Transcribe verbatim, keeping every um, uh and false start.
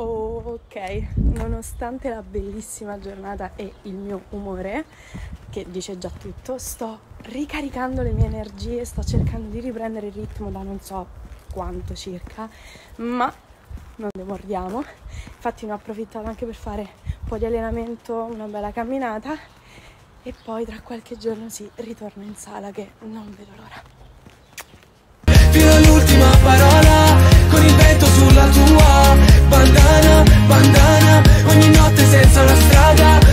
Ok, nonostante la bellissima giornata e il mio umore, che dice già tutto, sto ricaricando le mie energie, sto cercando di riprendere il ritmo da non so quanto circa, ma non demordiamo. Infatti ne ho approfittato anche per fare un po' di allenamento, una bella camminata, e poi tra qualche giorno si ritorna in sala, che non vedo l'ora. Fino all'ultima parola, con il vento sulla tua bandana, bandana, ogni notte senza una strada.